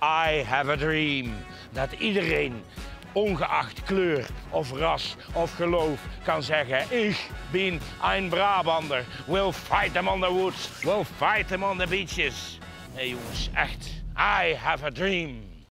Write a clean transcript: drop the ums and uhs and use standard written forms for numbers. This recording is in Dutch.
I have a dream. Dat iedereen, ongeacht kleur of ras of geloof, kan zeggen: ik ben een Brabander. We'll fight them on the woods. We'll fight them on the beaches. Nee jongens, echt. I have a dream.